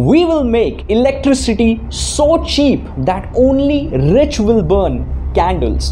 We will make electricity so cheap that only rich will burn candles.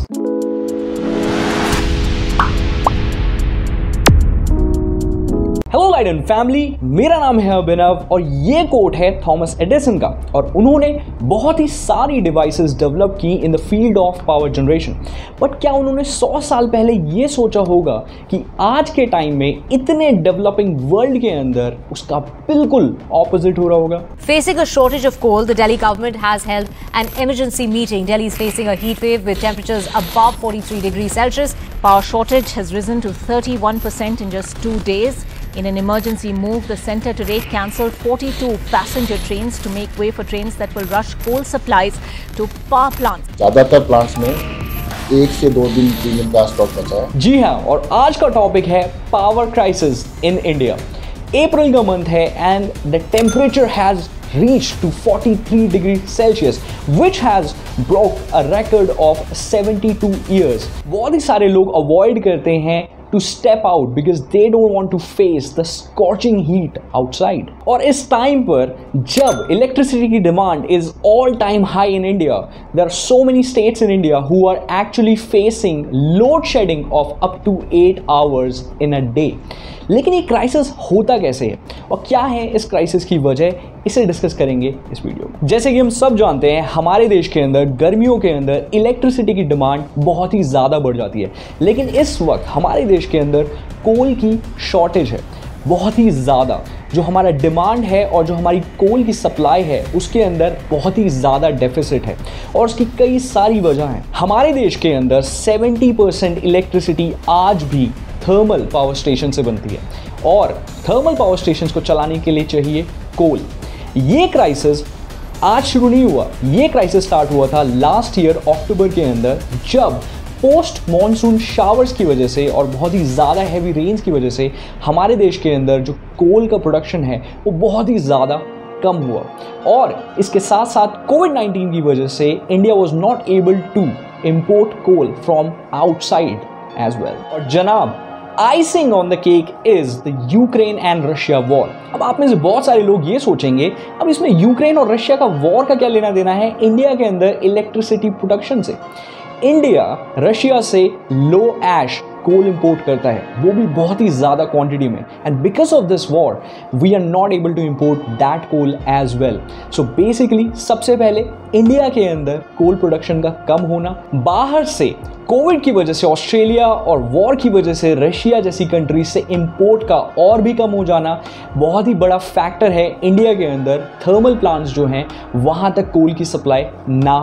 Hello लाइडन family, मेरा नाम है अभिनव और ये कोट है थॉमस एडिसन का और उन्होंने बहुत ही सारी डिवाइसेस डेवलप की in the field of power generation. But क्या उन्होंने 100 साल पहले ये सोचा होगा कि आज के टाइम में इतने डेवलपिंग वर्ल्ड के अंदर उसका बिल्कुल ऑपोजिट हो रहा होगा। Facing a shortage of coal, the Delhi government has held an emergency meeting. Delhi is facing a heat wave with temperatures above 43 degree Celsius. Power shortage has risen to 31% in just 2 days. In an emergency move, the centre today cancelled 42 passenger trains to make way for trains that will rush coal supplies to power plants. ज़्यादातर plants में 1 से 2 दिन का stock बचा है। जी हाँ, और आज का टॉपिक है power crisis in India. April का मंथ है and the temperature has reached to 43 degrees Celsius, which has broke a record of 72 years. बहुत ही सारे लोग avoid करते हैं to step out because they don't want to face the scorching heat outside. और इस time पर जब electricity की demand is all time high in India, there are so many states in India who are actually facing load shedding of up to 8 hours in a day. लेकिन ये crisis होता कैसे है और क्या है इस क्राइसिस की वजह, इसे डिस्कस करेंगे इस वीडियो में। जैसे कि हम सब जानते हैं, हमारे देश के अंदर गर्मियों के अंदर इलेक्ट्रिसिटी की डिमांड बहुत ही ज़्यादा बढ़ जाती है, लेकिन इस वक्त हमारे देश के अंदर कोल की शॉर्टेज है बहुत ही ज़्यादा। जो हमारा डिमांड है और जो हमारी कोल की सप्लाई है उसके अंदर बहुत ही ज़्यादा डेफिसिट है और उसकी कई सारी वजह हैं। हमारे देश के अंदर 70% इलेक्ट्रिसिटी आज भी थर्मल पावर स्टेशन से बनती है और थर्मल पावर स्टेशन को चलाने के लिए चाहिए कोल। ये क्राइसिस आज शुरू नहीं हुआ, ये क्राइसिस स्टार्ट हुआ था लास्ट ईयर अक्टूबर के अंदर, जब पोस्ट मॉनसून शावर्स की वजह से और बहुत ही ज़्यादा हैवी रेन्स की वजह से हमारे देश के अंदर जो कोल का प्रोडक्शन है वो बहुत ही ज़्यादा कम हुआ। और इसके साथ साथ कोविड-19 की वजह से India was not able to import coal from outside as well. और जनाब, icing on the cake is the Ukraine and Russia war. अब आप में से बहुत सारे लोग ये सोचेंगे, अब इसमें यूक्रेन और रशिया का वॉर का क्या लेना देना है इंडिया के अंदर इलेक्ट्रिसिटी प्रोडक्शन से। इंडिया रशिया से लो ऐश कोल इंपोर्ट करता है, वो भी बहुत ही ज़्यादा क्वांटिटी में, and because of this war we are not able to import that coal as well. So basically सबसे पहले इंडिया के अंदर कोल प्रोडक्शन का कम होना, बाहर से कोविड की वजह से ऑस्ट्रेलिया और वॉर की वजह से रशिया जैसी कंट्रीज से इंपोर्ट का और भी कम हो जाना बहुत ही बड़ा फैक्टर है इंडिया के अंदर थर्मल प्लांट्स जो हैं वहाँ तक कोल की सप्लाई ना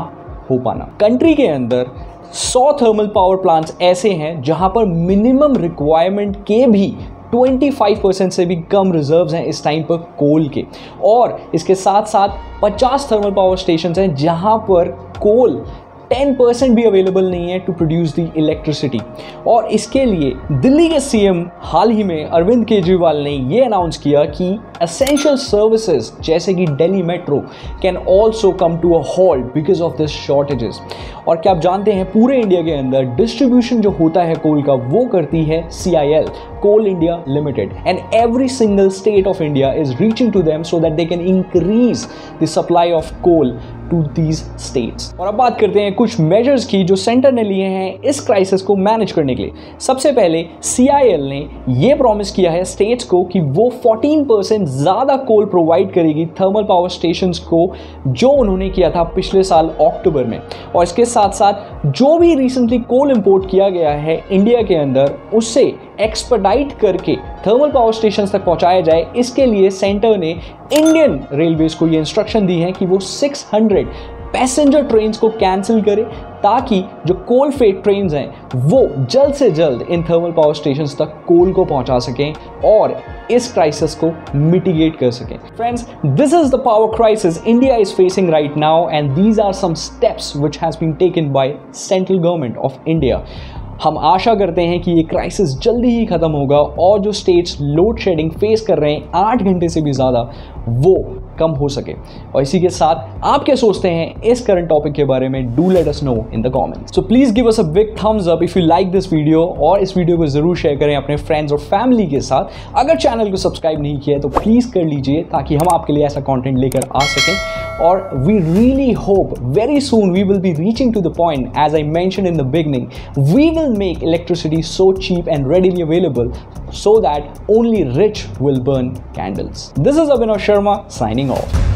हो पाना। कंट्री के अंदर 100 थर्मल पावर प्लांट्स ऐसे हैं जहां पर मिनिमम रिक्वायरमेंट के भी 25% से भी कम रिजर्व्स हैं इस टाइम पर कोल के, और इसके साथ साथ 50 थर्मल पावर स्टेशंस हैं जहां पर कोल 10% भी अवेलेबल नहीं है टू प्रोड्यूस द इलेक्ट्रिसिटी। और इसके लिए दिल्ली के सीएम हाल ही में अरविंद केजरीवाल ने ये अनाउंस किया कि एसेंशियल सर्विसेज जैसे कि Delhi metro can also come to a halt because of this shortages. और क्या आप जानते हैं, पूरे इंडिया के अंदर डिस्ट्रीब्यूशन जो होता है कोल का वो करती है CIL, Coal India Limited, and every single state of India is reaching to them so that they can increase the supply of coal to these states. और अब बात करते हैं कुछ मेजर्स की जो सेंटर ने लिए हैं इस क्राइसिस को मैनेज करने के लिए। सबसे पहले CIL ने ये प्रॉमिस किया है स्टेट्स को कि वो 14% ज़्यादा कोल प्रोवाइड करेगी थर्मल पावर स्टेशंस को, जो उन्होंने किया था पिछले साल अक्टूबर में। और इसके साथ साथ जो भी रिसेंटली कोल इंपोर्ट किया गया है इंडिया के अंदर उससे एक्सपेडाइट करके थर्मल पावर स्टेशंस तक पहुंचाया जाए, इसके लिए सेंटर ने इंडियन रेलवेज को ये इंस्ट्रक्शन दी है कि वो 600 पैसेंजर ट्रेन्स को कैंसिल करें ताकि जो कोल फ्रेट ट्रेन्स हैं वो जल्द से जल्द इन थर्मल पावर स्टेशंस तक कोल को पहुंचा सकें और इस क्राइसिस को मिटिगेट कर सकें। Friends, this is the power crisis India is facing right now and these are some steps which has been taken by central government of India. हम आशा करते हैं कि ये क्राइसिस जल्दी ही ख़त्म होगा और जो स्टेट्स लोड शेडिंग फेस कर रहे हैं 8 घंटे से भी ज़्यादा, वो कम हो सके। और इसी के साथ आप क्या सोचते हैं इस करंट टॉपिक के बारे में, do let us know in the comments. So please give us a big thumbs up if you like this video, और इस वीडियो को ज़रूर शेयर करें अपने फ्रेंड्स और फैमिली के साथ। अगर चैनल को सब्सक्राइब नहीं किया है तो प्लीज़ कर लीजिए, ताकि हम आपके लिए ऐसा कॉन्टेंट लेकर आ सकें। और we really hope very soon we will be reaching to the point, as I mention in the beginning, we will make electricity so cheap and readily available so that only rich will burn candles. This is Abhinav Sharma signing off.